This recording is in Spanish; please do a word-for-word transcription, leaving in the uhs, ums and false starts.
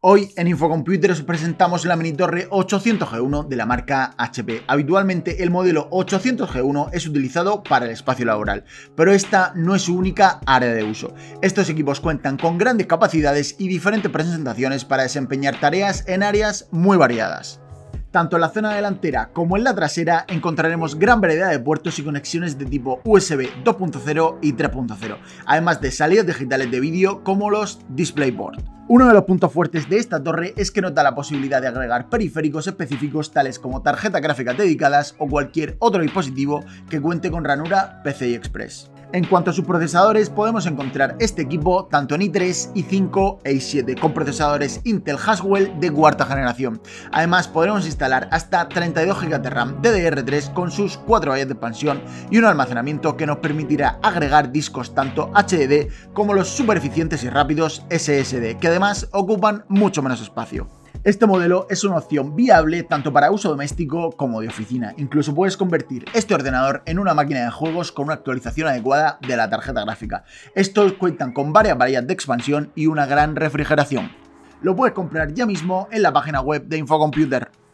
Hoy en Infocomputer os presentamos la mini torre ochocientos G uno de la marca H P. Habitualmente el modelo ochocientos G uno es utilizado para el espacio laboral, pero esta no es su única área de uso. Estos equipos cuentan con grandes capacidades y diferentes presentaciones para desempeñar tareas en áreas muy variadas. Tanto en la zona delantera como en la trasera encontraremos gran variedad de puertos y conexiones de tipo U S B dos punto cero y tres punto cero, además de salidas digitales de vídeo como los DisplayPort. Uno de los puntos fuertes de esta torre es que nos da la posibilidad de agregar periféricos específicos tales como tarjetas gráficas dedicadas o cualquier otro dispositivo que cuente con ranura P C I Express. En cuanto a sus procesadores, podemos encontrar este equipo tanto en i tres, i cinco e i siete con procesadores Intel Haswell de cuarta generación. Además, podremos instalar hasta treinta y dos gigas de RAM D D R tres con sus cuatro vallas de expansión y un almacenamiento que nos permitirá agregar discos tanto H D D como los super eficientes y rápidos S S D, que además ocupan mucho menos espacio. Este modelo es una opción viable tanto para uso doméstico como de oficina. Incluso puedes convertir este ordenador en una máquina de juegos con una actualización adecuada de la tarjeta gráfica. Estos cuentan con varias varias de expansión y una gran refrigeración. Lo puedes comprar ya mismo en la página web de Infocomputer.